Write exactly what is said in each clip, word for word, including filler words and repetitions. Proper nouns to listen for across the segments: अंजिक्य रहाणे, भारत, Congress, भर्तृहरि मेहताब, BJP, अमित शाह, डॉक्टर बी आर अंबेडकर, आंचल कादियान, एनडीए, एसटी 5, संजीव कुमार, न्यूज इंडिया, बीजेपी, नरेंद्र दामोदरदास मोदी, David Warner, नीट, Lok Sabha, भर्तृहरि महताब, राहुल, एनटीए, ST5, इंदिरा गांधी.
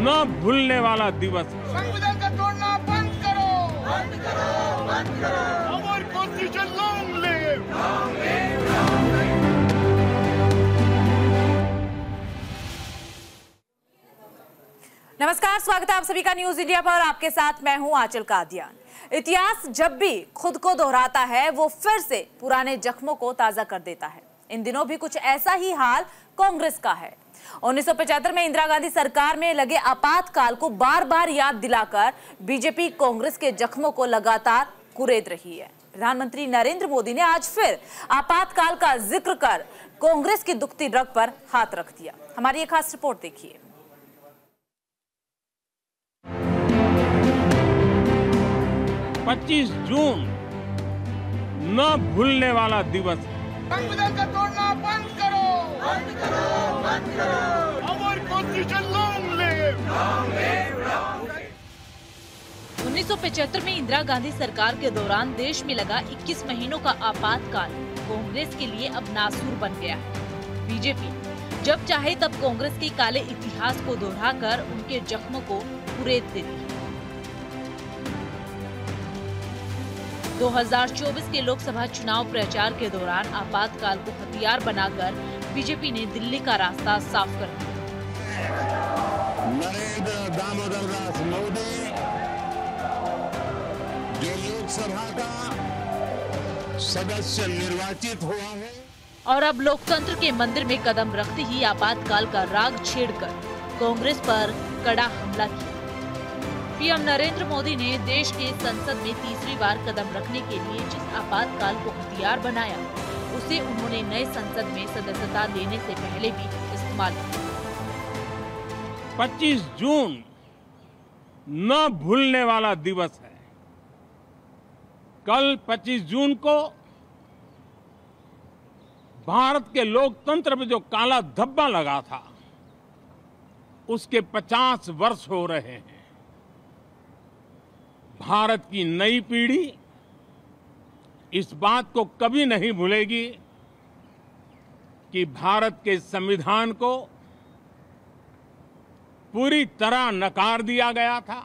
न भूलने वाला दिवस है। संविधान का तोड़ना बंद करो, बंद करो, बंद करो। हमारी constitution long live, long live, long live. नमस्कार, स्वागत है आप सभी का न्यूज इंडिया पर। आपके साथ मैं हूं आंचल कादियान। इतिहास जब भी खुद को दोहराता है वो फिर से पुराने जख्मों को ताजा कर देता है। इन दिनों भी कुछ ऐसा ही हाल कांग्रेस का है। उन्नीस सौ पचहत्तर में इंदिरा गांधी सरकार में लगे आपातकाल को बार बार याद दिलाकर बीजेपी कांग्रेस के जख्मों को लगातार कुरेद रही है। प्रधानमंत्री नरेंद्र मोदी ने आज फिर आपातकाल का जिक्र कर कांग्रेस की दुखती रग पर हाथ रख दिया। हमारी एक खास रिपोर्ट देखिए। पच्चीस जून न भूलने वाला दिवस है। संविधान का तोड़ना बंद करो, बंद करो, बंद करो। हमारी constitution long live, long live, long live. उन्नीस सौ पचहत्तर में इंदिरा गांधी सरकार के दौरान देश में लगा इक्कीस महीनों का आपातकाल कांग्रेस के लिए अब नासूर बन गया है। बीजेपी जब चाहे तब कांग्रेस के काले इतिहास को दोहराकर उनके जख्मों को कुरेद देती है। दो हज़ार चौबीस के लोकसभा चुनाव प्रचार के दौरान आपातकाल को हथियार बनाकर बीजेपी ने दिल्ली का रास्ता साफ कर दिया। नरेंद्र दामोदरदास मोदी जो लोकसभा का सदस्य निर्वाचित हुआ है और अब लोकतंत्र के मंदिर में कदम रखते ही आपातकाल का राग छेड़कर कांग्रेस पर कड़ा हमला किया। पीएम नरेंद्र मोदी ने देश के संसद में तीसरी बार कदम रखने के लिए जिस आपातकाल को हथियार बनाया उसे उन्होंने नए संसद में सदस्यता लेने से पहले भी इस्तेमाल किया। पच्चीस जून न भूलने वाला दिवस है। कल पच्चीस जून को भारत के लोकतंत्र में जो काला धब्बा लगा था उसके पचास वर्ष हो रहे हैं। भारत की नई पीढ़ी इस बात को कभी नहीं भूलेगी कि भारत के संविधान को पूरी तरह नकार दिया गया था।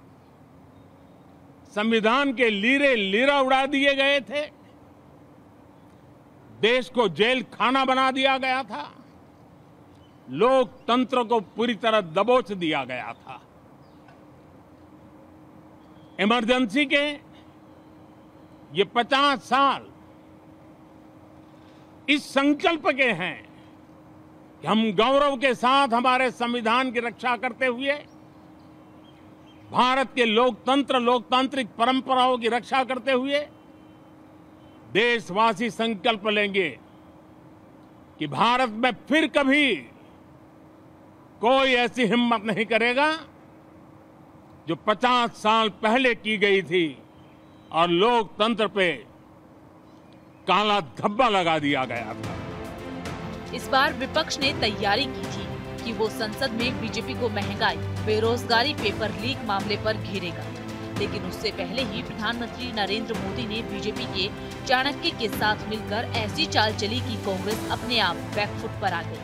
संविधान के लीरे लीरा उड़ा दिए गए थे। देश को जेल खाना बना दिया गया था। लोकतंत्र को पूरी तरह दबोच दिया गया था। इमरजेंसी के ये पचास साल इस संकल्प के हैं कि हम गौरव के साथ हमारे संविधान की रक्षा करते हुए भारत के लोकतंत्र लोकतांत्रिक परंपराओं की रक्षा करते हुए देशवासी संकल्प लेंगे कि भारत में फिर कभी कोई ऐसी हिम्मत नहीं करेगा जो पचास साल पहले की गई थी और लोकतंत्र पे काला धब्बा लगा दिया गया था। इस बार विपक्ष ने तैयारी की थी कि वो संसद में बीजेपी को महंगाई, बेरोजगारी, पेपर लीक मामले पर घेरेगा, लेकिन उससे पहले ही प्रधानमंत्री नरेंद्र मोदी ने बीजेपी के चाणक्य के साथ मिलकर ऐसी चाल चली कि कांग्रेस अपने आप बैकफुट पर आ गई।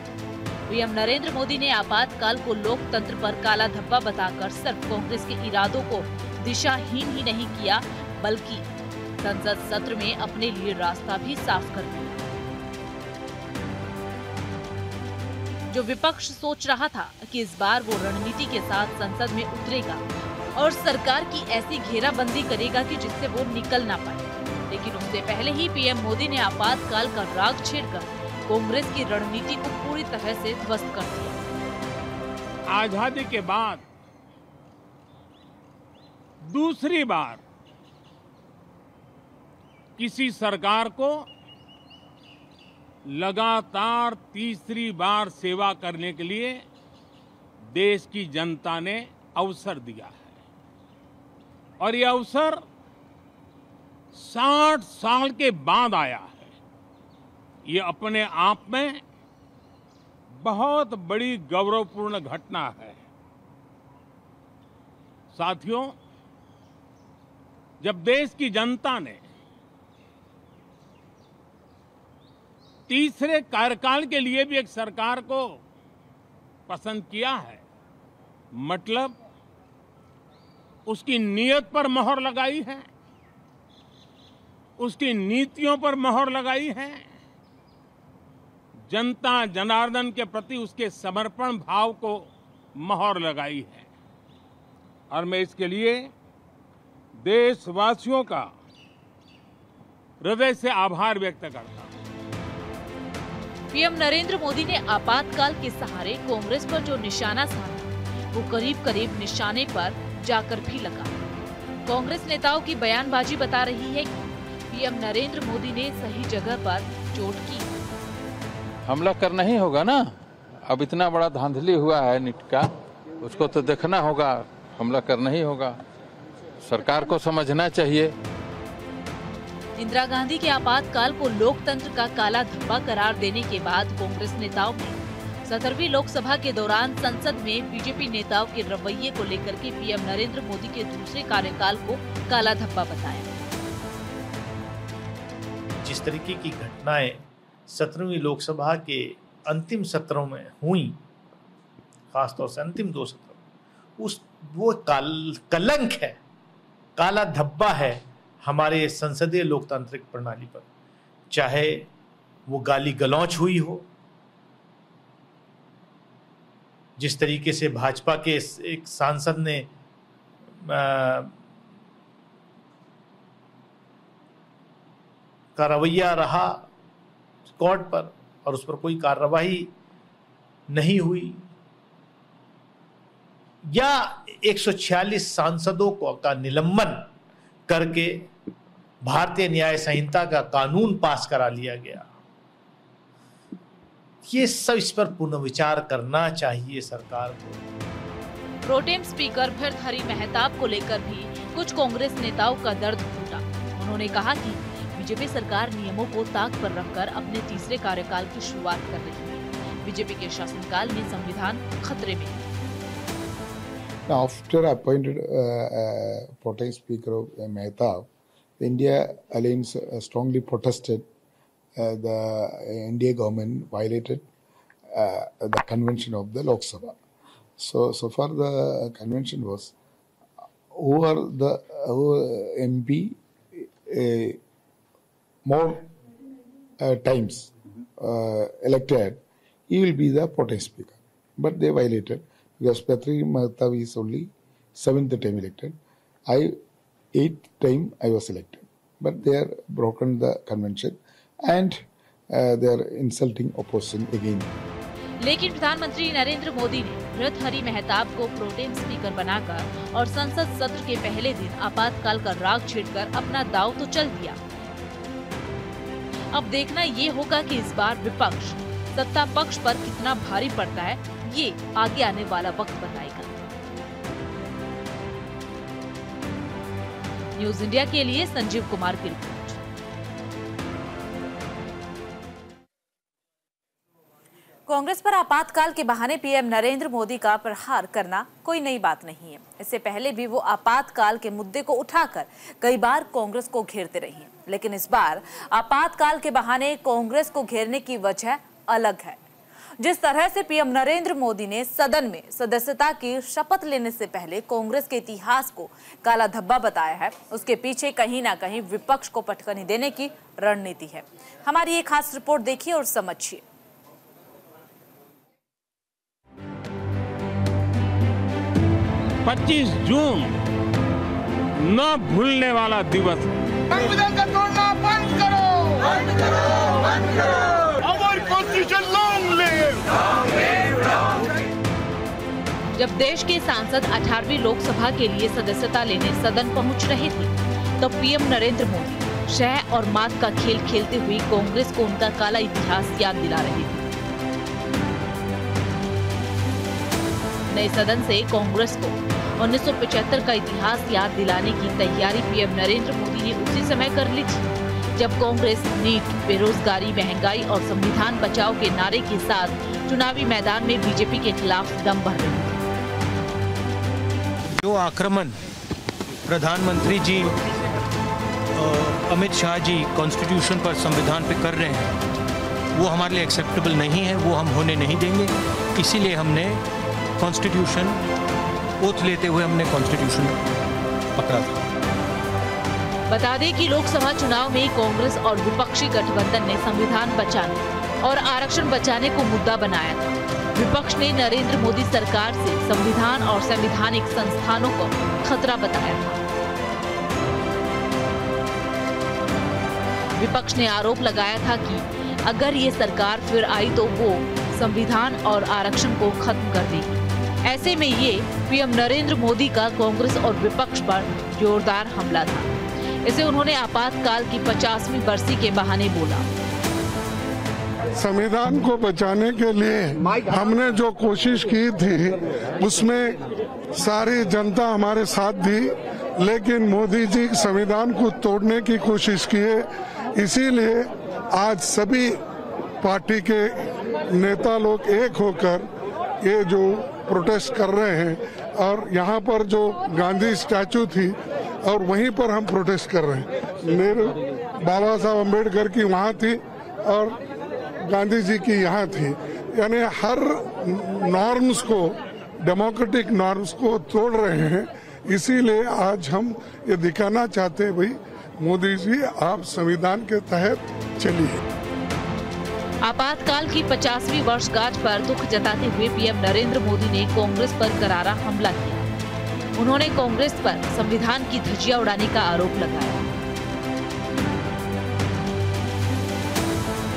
पीएम नरेंद्र मोदी ने आपातकाल को लोकतंत्र पर काला धब्बा बताकर सिर्फ कांग्रेस के इरादों को दिशाहीन ही नहीं किया बल्कि संसद सत्र में अपने लिए रास्ता भी साफ कर दिया। जो विपक्ष सोच रहा था कि इस बार वो रणनीति के साथ संसद में उतरेगा और सरकार की ऐसी घेराबंदी करेगा कि जिससे वो निकल ना पाए, लेकिन उससे पहले ही पीएम मोदी ने आपातकाल का राग छेड़कर कांग्रेस की रणनीति को पूरी तरह से ध्वस्त कर दिया। आजादी के बाद दूसरी बार किसी सरकार को लगातार तीसरी बार सेवा करने के लिए देश की जनता ने अवसर दिया है और यह अवसर साठ साल के बाद आया है। ये अपने आप में बहुत बड़ी गौरवपूर्ण घटना है। साथियों, जब देश की जनता ने तीसरे कार्यकाल के लिए भी एक सरकार को पसंद किया है मतलब उसकी नीयत पर मोहर लगाई है, उसकी नीतियों पर मोहर लगाई है, जनता जनार्दन के प्रति उसके समर्पण भाव को मोहर लगाई है। और मैं इसके लिए देशवासियों का हृदय से आभार व्यक्त करता हूं। पीएम नरेंद्र मोदी ने आपातकाल के सहारे कांग्रेस पर जो निशाना साधा वो करीब करीब निशाने पर जाकर भी लगा। कांग्रेस नेताओं की बयानबाजी बता रही है कि पीएम नरेंद्र मोदी ने सही जगह पर चोट की। हमला करना ही होगा ना, अब इतना बड़ा धांधली हुआ है नीट का, उसको तो देखना होगा, हमला करना ही होगा, सरकार को समझना चाहिए। इंदिरा गांधी के आपातकाल को लोकतंत्र का काला धब्बा करार देने के बाद कांग्रेस नेताओं ने सत्रहवीं लोकसभा के दौरान संसद में बीजेपी नेताओं के रवैये को लेकर के पीएम नरेंद्र मोदी के दूसरे कार्यकाल को काला धब्बा बताया। जिस तरीके की घटनाएं सत्रहवीं लोकसभा के अंतिम सत्रों में हुई, खासतौर से अंतिम दो सत्रों, उस वो काल कलंक है, काला धब्बा है हमारे संसदीय लोकतांत्रिक प्रणाली पर। चाहे वो गाली गलौच हुई हो, जिस तरीके से भाजपा के एक सांसद ने का रवैया रहा कोर्ट पर और उस पर कोई कार्रवाई नहीं हुई, या एक सौ छियालीस सांसदों को का निलंबन करके भारतीय न्याय संहिता का कानून पास करा लिया गया। ये सब इस पर पुनर्विचार करना चाहिए सरकार को। प्रोटेम स्पीकर भर्तृहरि महताब को लेकर भी कुछ कांग्रेस नेताओं का दर्द फूटा। उन्होंने कहा कि बीजेपी सरकार नियमों को ताक पर रखकर अपने तीसरे कार्यकाल की शुरुआत कर रही है। बीजेपी के शासनकाल में संविधान खतरे में है। After appointed uh, uh, Protest Speaker of uh, Mehta, the India Alliance uh, strongly protested uh, the N D A government violated uh, the convention of the Lok Sabha. So, so far the convention was over the over M P uh, more uh, times uh, elected, he will be the Protest Speaker, but they violated. Because Bhartruhari Mahtab is only seventh time elected, I eighth time I was elected, but they are broken the convention and uh, they are insulting opposition again. लेकिन प्रधानमंत्री नरेंद्र मोदी ने भर्तृहरि मेहताब को pro tem speaker बनाकर और संसद सत्र के पहले दिन आपातकाल का राग छेड़कर अपना दाव तो चल दिया। अब देखना ये होगा कि इस बार विपक्ष सत्ता पक्ष पर कितना भारी पड़ता है, ये आगे आने वाला वक्त बताएगा। न्यूज इंडिया के लिए संजीव कुमार की रिपोर्ट। कांग्रेस पर आपातकाल के बहाने पीएम नरेंद्र मोदी का प्रहार करना कोई नई बात नहीं है। इससे पहले भी वो आपातकाल के मुद्दे को उठाकर कई बार कांग्रेस को घेरते रही, लेकिन इस बार आपातकाल के बहाने कांग्रेस को घेरने की वजह अलग है। जिस तरह से पीएम नरेंद्र मोदी ने सदन में सदस्यता की शपथ लेने से पहले कांग्रेस के इतिहास को काला धब्बा बताया है, उसके पीछे कहीं ना कहीं विपक्ष को पटकनी देने की रणनीति है। हमारी ये खास रिपोर्ट देखिए और समझिए। पच्चीस जून न भूलने वाला दिवस। संविधान का तोड़ना बंद करो, बंद करो, बंद करो। जब देश के सांसद अठारहवीं लोकसभा के लिए सदस्यता लेने सदन पहुंच रहे थे, तब तो पीएम नरेंद्र मोदी शह और मात का खेल खेलते हुए कांग्रेस को उनका काला इतिहास याद दिला रहे थे। नए सदन से कांग्रेस को उन्नीस सौ पचहत्तर का इतिहास याद दिलाने की तैयारी पीएम नरेंद्र मोदी ने उसी समय कर ली थी जब कांग्रेस नीट, बेरोजगारी, महंगाई और संविधान बचाओ के नारे के साथ चुनावी मैदान में बीजेपी के खिलाफ दम भर रही थी। जो आक्रमण प्रधानमंत्री जी, अमित शाह जी कॉन्स्टिट्यूशन पर, संविधान पर कर रहे हैं, वो हमारे लिए एक्सेप्टेबल नहीं है, वो हम होने नहीं देंगे। इसीलिए हमने कॉन्स्टिट्यूशन ओथ लेते हुए हमने कॉन्स्टिट्यूशन पकड़ा था। बता दें कि लोकसभा चुनाव में कांग्रेस और विपक्षी गठबंधन ने संविधान बचाने और आरक्षण बचाने को मुद्दा बनाया था। विपक्ष ने नरेंद्र मोदी सरकार से संविधान और संवैधानिक संस्थानों को खतरा बताया था। विपक्ष ने आरोप लगाया था कि अगर ये सरकार फिर आई तो वो संविधान और आरक्षण को खत्म कर देगी। ऐसे में ये पीएम नरेंद्र मोदी का कांग्रेस और विपक्ष पर जोरदार हमला था। इसे उन्होंने आपातकाल की पचासवीं बरसी के बहाने बोला। संविधान को बचाने के लिए हमने जो कोशिश की थी उसमें सारी जनता हमारे साथ थी, लेकिन मोदी जी संविधान को तोड़ने की कोशिश किए। इसीलिए आज सभी पार्टी के नेता लोग एक होकर ये जो प्रोटेस्ट कर रहे हैं और यहाँ पर जो गांधी स्टैचू थी और वहीं पर हम प्रोटेस्ट कर रहे हैं। नेहरू बाबा साहब अम्बेडकर की वहाँ थी और गांधी जी की यहाँ थी, यानी हर नॉर्म्स को, डेमोक्रेटिक नॉर्म्स को तोड़ रहे हैं। इसीलिए आज हम ये दिखाना चाहते हैं, भाई मोदी जी आप संविधान के तहत चलिए। आपातकाल की पचासवीं वर्षगांठ पर दुख जताते हुए पीएम नरेंद्र मोदी ने कांग्रेस पर करारा हमला किया। उन्होंने कांग्रेस पर संविधान की धज्जियां उड़ाने का आरोप लगाया।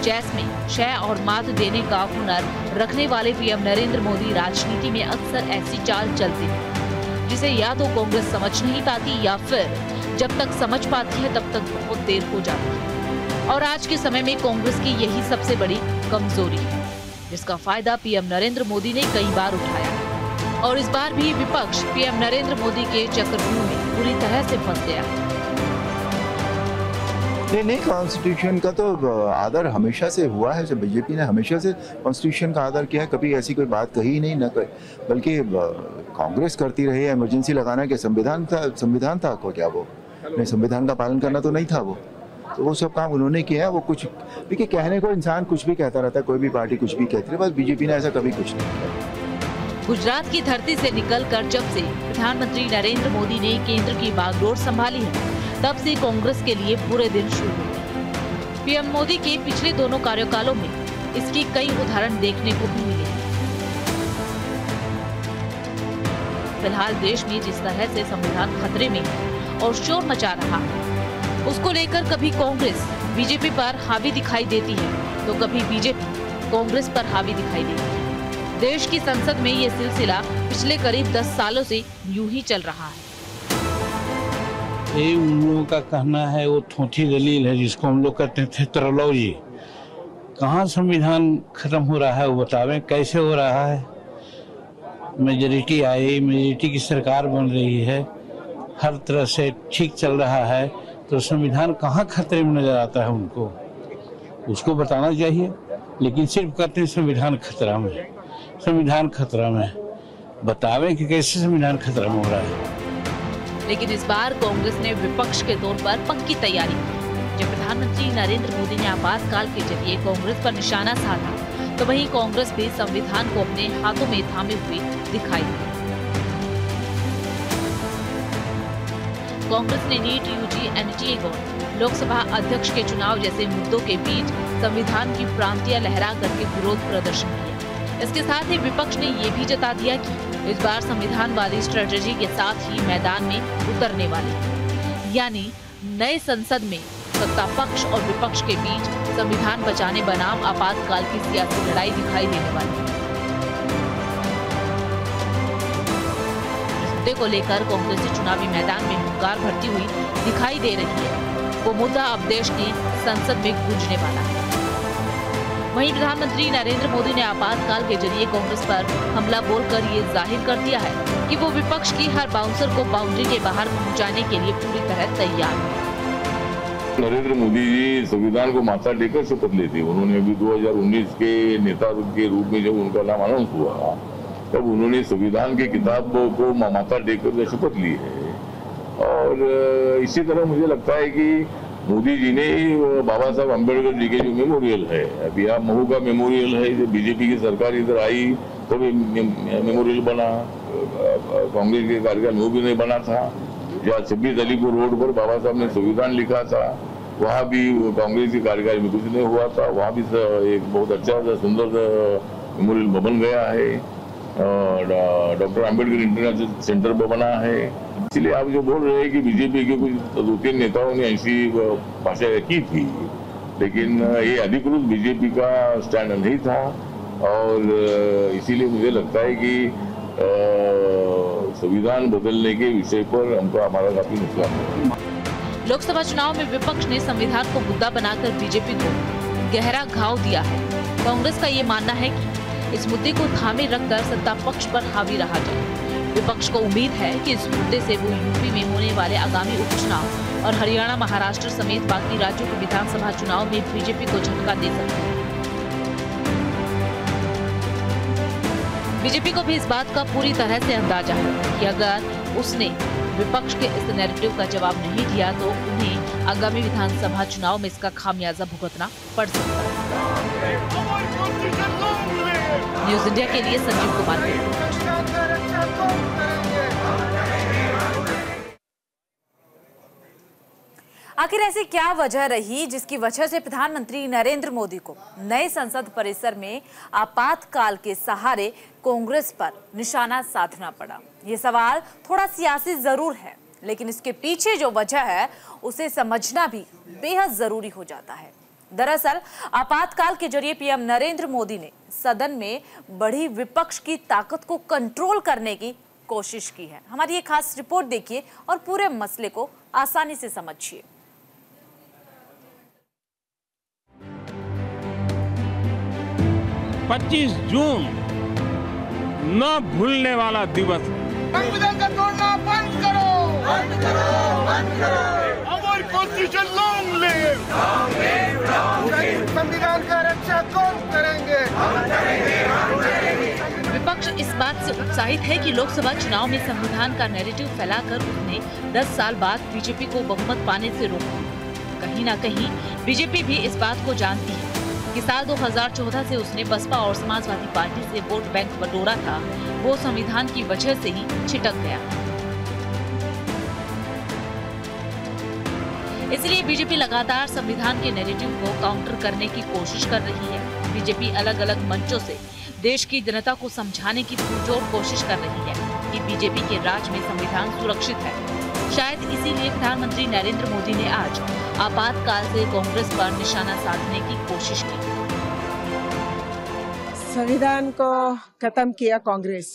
चेस में शह और मात देने का हुनर रखने वाले पीएम नरेंद्र मोदी राजनीति में अक्सर ऐसी चाल चलते हैं जिसे या तो कांग्रेस समझ नहीं पाती या फिर जब तक समझ पाती है तब तक बहुत देर हो जाती है। और आज के समय में कांग्रेस की यही सबसे बड़ी कमजोरी है, जिसका फायदा पीएम नरेंद्र मोदी ने कई बार उठाया और इस बार भी विपक्ष पीएम नरेंद्र मोदी के चक्रव्यूह में पूरी तरह से फंस गया। नहीं नहीं, कॉन्स्टिट्यूशन का तो आदर हमेशा से हुआ है। जब बीजेपी ने हमेशा से कॉन्स्टिट्यूशन का आदर किया है, कभी ऐसी कोई बात कही नहीं, न कही, बल्कि कांग्रेस करती रही है इमरजेंसी लगाना कि संविधान था। संविधान था को क्या, वो नहीं, संविधान का पालन करना तो नहीं था। वो तो वो सब काम उन्होंने किया है। वो कुछ देखिए, कहने को इंसान कुछ भी कहता रहता है, कोई भी पार्टी कुछ भी कहती है, बस बीजेपी ने ऐसा कभी कुछ नहीं किया। गुजरात की धरती से निकलकर जब से प्रधानमंत्री नरेंद्र मोदी ने केंद्र की बागडोर संभाली है, तब से कांग्रेस के लिए पूरे दिन शुरू हुए। पीएम मोदी के पिछले दोनों कार्यकालों में इसकी कई उदाहरण देखने को भी मिले। फिलहाल देश में जिस तरह से संविधान खतरे में और शोर मचा रहा है, उसको लेकर कभी कांग्रेस बीजेपी पर हावी दिखाई देती है तो कभी बीजेपी कांग्रेस पर हावी दिखाई देती है। देश की संसद में ये सिलसिला पिछले करीब दस सालों से यूं ही चल रहा है। ये उन लोगों का कहना है, वो ठोठी दलील है जिसको हम लोग कहते थे तरलौजी। कहाँ संविधान खत्म हो रहा है वो बतावें, कैसे हो रहा है। मेजोरिटी आई, मेजोरिटी की सरकार बन रही है, हर तरह से ठीक चल रहा है, तो संविधान कहाँ खतरे में नजर आता है उनको, उसको बताना चाहिए। लेकिन सिर्फ कहते हैं संविधान खतरा में, संविधान खतरा में, बतावें कि कैसे संविधान खतरा में हो रहा है। लेकिन इस बार कांग्रेस ने विपक्ष के तौर पर पक्की तैयारी की। जब प्रधानमंत्री नरेंद्र मोदी ने आपातकाल के जरिए कांग्रेस पर निशाना साधा, तो वही कांग्रेस भी संविधान को अपने हाथों में थामे हुए दिखाई दी। कांग्रेस ने नीट, यूजी, एनटीए को लोकसभा अध्यक्ष के चुनाव जैसे मुद्दों के बीच संविधान की प्रांतियां लहरा करके विरोध प्रदर्शन किया। इसके साथ ही विपक्ष ने ये भी जता दिया कि इस बार संविधान वाली स्ट्रेटेजी के साथ ही मैदान में उतरने वाले, यानी नए संसद में सत्ता पक्ष और विपक्ष के बीच संविधान बचाने बनाम आपातकाल की सियासी लड़ाई दिखाई देने वाली। मुद्दे को लेकर कांग्रेस चुनावी मैदान में हुंकार भरती हुई दिखाई दे रही है। वो मुद्दा अब देश की संसद में गूंजने वाला है। वहीं प्रधानमंत्री नरेंद्र मोदी ने आपातकाल के जरिए कांग्रेस पर हमला बोलकर ये जाहिर कर दिया है कि वो विपक्ष की हर बाउंसर को बाउंड्री के बाहर पहुंचाने के लिए पूरी तरह तैयार है। नरेंद्र मोदी जी संविधान को माथा टेकर शपथ लेते, उन्होंने अभी दो हजार उन्नीस के नेता के रूप में जब उनका नाम अनाउंस हुआ, तब उन्होंने संविधान की किताब को माथा टेककर शपथ ली है। और इसी तरह मुझे लगता है कि मोदी जी ने बाबा साहब अम्बेडकर जी के जो मेमोरियल है, अभी आप महुआ मेमोरियल है, जो बीजेपी की सरकार इधर आई कभी मेमोरियल बना, कांग्रेस के कार्यकाल में वो भी नहीं बना था। जहाँ छब्बीस अली को रोड पर बाबा साहब ने संविधान लिखा था, वहाँ भी कांग्रेस के कार्यकाल में कुछ नहीं हुआ था। वहाँ भी एक बहुत अच्छा सा सुंदर मेमोरियल बन गया है। डॉक्टर अंबेडकर इंटरनेशनल सेंटर पर बना है। इसलिए आप जो बोल रहे हैं कि बीजेपी के कुछ दो तीन नेताओं ने ऐसी भाषा की थी, लेकिन ये अधिकृत बीजेपी का स्टैंड नहीं था। और इसीलिए मुझे लगता है कि संविधान बदलने के विषय पर हमको हमारा काफी नुकसान हुआ। लोकसभा चुनाव में विपक्ष ने संविधान को मुद्दा बनाकर बीजेपी को गहरा घाव दिया है। कांग्रेस का ये मानना है कि इस मुद्दे को थामे रखकर सत्ता पक्ष पर हावी रहा जाए। विपक्ष को उम्मीद है कि इस मुद्दे से वो यूपी में होने वाले आगामी उपचुनाव और हरियाणा, महाराष्ट्र समेत बाकी राज्यों के विधानसभा चुनाव में बीजेपी को झटका दे सकते हैं। बीजेपी को भी इस बात का पूरी तरह से अंदाजा है कि अगर उसने विपक्ष के इस नैरेटिव का जवाब नहीं दिया तो उन्हें आगामी विधानसभा चुनाव में इसका खामियाजा भुगतना पड़ सकता है। न्यूज इंडिया के लिए संजीव कुमार। आखिर ऐसी क्या वजह रही जिसकी वजह से प्रधानमंत्री नरेंद्र मोदी को नए संसद परिसर में आपातकाल के सहारे कांग्रेस पर निशाना साधना पड़ा? ये सवाल थोड़ा सियासी जरूर है, लेकिन इसके पीछे जो वजह है उसे समझना भी बेहद जरूरी हो जाता है। दरअसल आपातकाल के जरिए पीएम नरेंद्र मोदी ने सदन में बढ़ी विपक्ष की ताकत को कंट्रोल करने की कोशिश की है। हमारी ये खास रिपोर्ट देखिए और पूरे मसले को आसानी से समझिए। पच्चीस जून न भूलने वाला दिवस। संविधान का तोड़ना बंद करो, बंद करो, बंद करो। अमर कॉन्स्टिट्यूशन लॉन्ग लिव। संविधान का रक्षा कौन करेंगे? हम करेंगे, हम करेंगे। विपक्ष इस बात से उत्साहित है कि लोकसभा चुनाव में संविधान का नैरेटिव फैलाकर उसने दस साल बाद बीजेपी को बहुमत पाने से रोका। कहीं न कहीं बीजेपी भी इस बात को जानती है कि साल दो हज़ार चौदह से उसने बसपा और समाजवादी पार्टी से वोट बैंक बटोरा था, वो संविधान की वजह से ही छिटक गया। इसलिए बीजेपी लगातार संविधान के नैरेटिव को काउंटर करने की कोशिश कर रही है। बीजेपी अलग अलग मंचों से देश की जनता को समझाने की पुरजोर कोशिश कर रही है कि बीजेपी के राज में संविधान सुरक्षित है। शायद इसीलिए प्रधानमंत्री नरेंद्र मोदी ने आज आपातकाल से कांग्रेस पर निशाना साधने की कोशिश की। संविधान को खत्म किया कांग्रेस।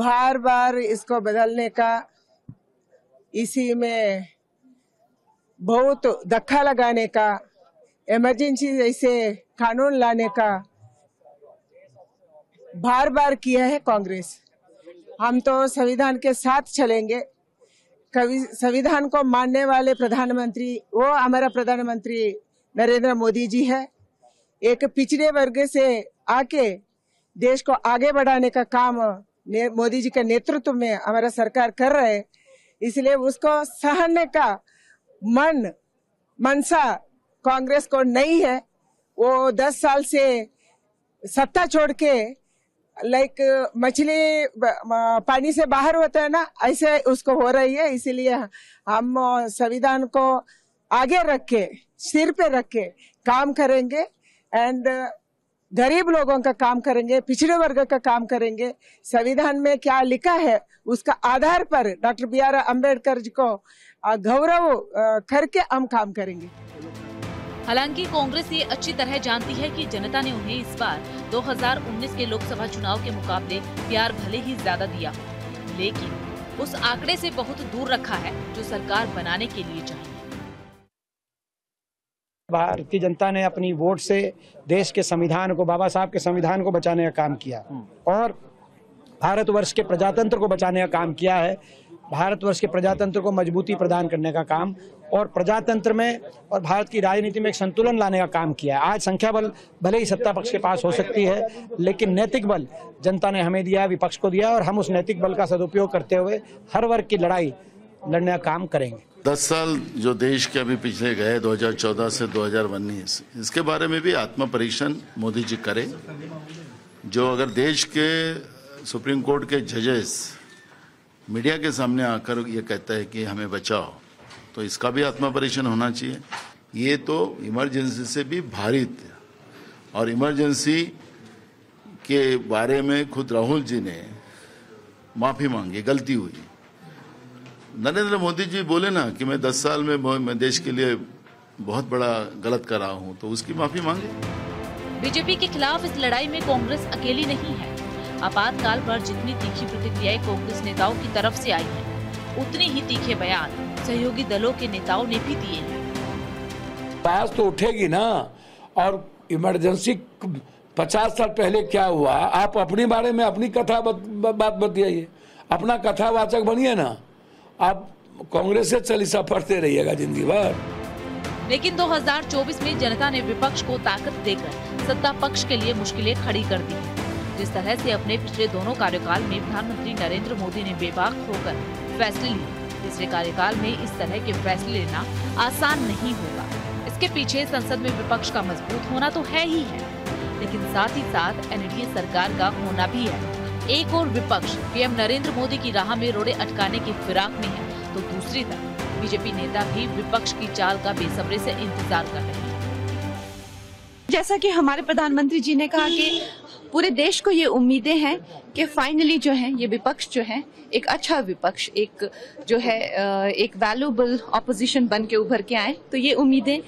बार बार इसको बदलने का, इसी में बहुत धक्का लगाने का, इमरजेंसी जैसे कानून लाने का बार बार किया है कांग्रेस। हम तो संविधान के साथ चलेंगे। कभी संविधान को मानने वाले प्रधानमंत्री वो हमारा प्रधानमंत्री नरेंद्र मोदी जी है। एक पिछड़े वर्ग से आके देश को आगे बढ़ाने का काम मोदी जी के नेतृत्व में हमारा सरकार कर रहे, इसलिए उसको सहने का मन मनसा कांग्रेस को नहीं है। वो दस साल से सत्ता छोड़ के लाइक like, मछली पानी से बाहर होता है ना, ऐसे उसको हो रही है। इसीलिए हम संविधान को आगे रख के, सिर पे रख के काम करेंगे एंड गरीब लोगों का काम करेंगे, पिछड़े वर्ग का काम करेंगे। संविधान में क्या लिखा है उसका आधार पर डॉक्टर बी आर अंबेडकर ji को गौरव करके हम काम करेंगे। हालांकि कांग्रेस ये अच्छी तरह जानती है कि जनता ने उन्हें इस बार दो हज़ार उन्नीस के लोकसभा चुनाव के मुकाबले प्यार भले ही ज्यादा दिया हो, लेकिन उस आंकड़े से बहुत दूर रखा है जो सरकार बनाने के लिए चाहिए। भारतीय जनता ने अपनी वोट से देश के संविधान को, बाबा साहब के संविधान को बचाने का काम किया और भारतवर्ष के प्रजातंत्र को बचाने का काम किया है। भारतवर्ष के प्रजातंत्र को मजबूती प्रदान करने का काम और प्रजातंत्र में और भारत की राजनीति में एक संतुलन लाने का काम किया है। आज संख्या बल भले ही सत्ता पक्ष के पास हो सकती है, लेकिन नैतिक बल जनता ने हमें दिया, विपक्ष को दिया, और हम उस नैतिक बल का सदुपयोग करते हुए हर वर्ग की लड़ाई लड़ने का काम करेंगे। दस साल जो देश के अभी पिछले गए दो हज़ार चौदह से दो हज़ार उन्नीस, इसके बारे में भी आत्म परीक्षण मोदी जी करें। जो अगर देश के सुप्रीम कोर्ट के जजेस मीडिया के सामने आकर ये कहता है कि हमें बचाओ, तो इसका भी आत्मपरीक्षण होना चाहिए। ये तो इमरजेंसी से भी भारी है और इमरजेंसी के बारे में खुद राहुल जी ने माफ़ी मांगी, गलती हुई। नरेंद्र मोदी जी बोले ना कि मैं दस साल में मैं देश के लिए बहुत बड़ा गलत कर रहा हूँ, तो उसकी माफ़ी मांगे। बीजेपी के खिलाफ इस लड़ाई में कांग्रेस अकेली नहीं है। आपातकाल पर जितनी तीखी प्रतिक्रियाएं कांग्रेस नेताओं की तरफ से आई है, उतने ही तीखे बयान सहयोगी दलों के नेताओं ने भी दिए हैं। आवाज तो उठेगी ना। और इमरजेंसी पचास साल पहले क्या हुआ, आप अपने बारे में अपनी कथा बत, बात बताइए, अपना कथावाचक बनिए ना। आप कांग्रेस से चालीसा पढ़ते रहिएगा जिंदगी भर। लेकिन दो हज़ार चौबीस में जनता ने विपक्ष को ताकत देकर सत्ता पक्ष के लिए मुश्किलें खड़ी कर दी। जिस तरह से अपने पिछले दोनों कार्यकाल में प्रधानमंत्री नरेंद्र मोदी ने बेबाक होकर फैसले लिए, तीसरे कार्यकाल में इस तरह के फैसले लेना आसान नहीं होगा। इसके पीछे संसद में विपक्ष का मजबूत होना तो है ही है, लेकिन साथ ही साथ एनडीए सरकार का होना भी है। एक और विपक्ष पीएम नरेंद्र मोदी की राह में रोड़े अटकाने की फिराक में है, तो दूसरी तरफ बीजेपी नेता भी विपक्ष की चाल का बेसब्री से इंतजार कर रहे हैं। जैसा कि हमारे प्रधानमंत्री जी ने कहा कि पूरे देश को ये उम्मीदें हैं कि फाइनली जो है ये विपक्ष जो है एक अच्छा विपक्ष, एक जो है एक वैल्यूएबल ऑपोजिशन बन के उभर के आए, तो ये उम्मीदें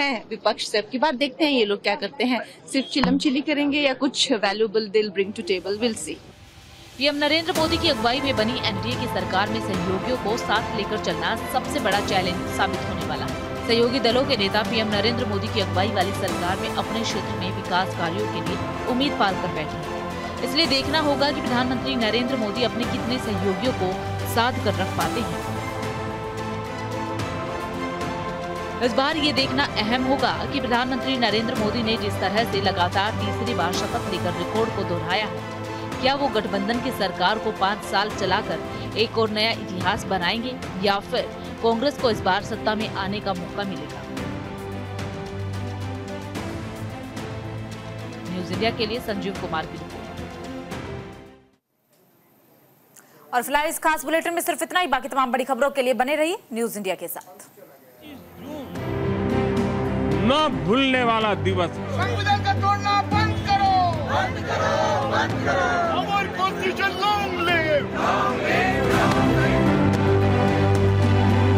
हैं विपक्ष से। अब की बार देखते हैं ये लोग क्या करते हैं, सिर्फ चिलम चिली करेंगे या कुछ वैल्यूएबल दिल bring to table, will see. PM Narendra Modi की अगुवाई में बनी एनडीए की सरकार में सहयोगियों को साथ लेकर चलना सबसे बड़ा चैलेंज साबित होने वाला है। सहयोगी दलों के नेता पीएम नरेंद्र मोदी की अगुवाई वाली सरकार में अपने क्षेत्र में विकास कार्यों के लिए उम्मीद पाल कर बैठे हैं। इसलिए देखना होगा कि प्रधानमंत्री नरेंद्र मोदी अपने कितने सहयोगियों को साथ कर रख पाते हैं। इस बार ये देखना अहम होगा कि प्रधानमंत्री नरेंद्र मोदी ने जिस तरह से लगातार तीसरी बार शपथ लेकर रिकॉर्ड को दोहराया है, क्या वो गठबंधन की सरकार को पाँच साल चलाकर एक और नया इतिहास बनाएंगे या फिर कांग्रेस को इस बार सत्ता में आने का मौका मिलेगा। न्यूज इंडिया के लिए संजीव कुमार की रिपोर्ट। और फिलहाल इस खास बुलेटिन में सिर्फ इतना ही। बाकी तमाम बड़ी खबरों के लिए बने रहिए न्यूज इंडिया के साथ। ना भूलने वाला दिवस, संविधान का तोड़ना बंद करो, बंद करो, बंद करो।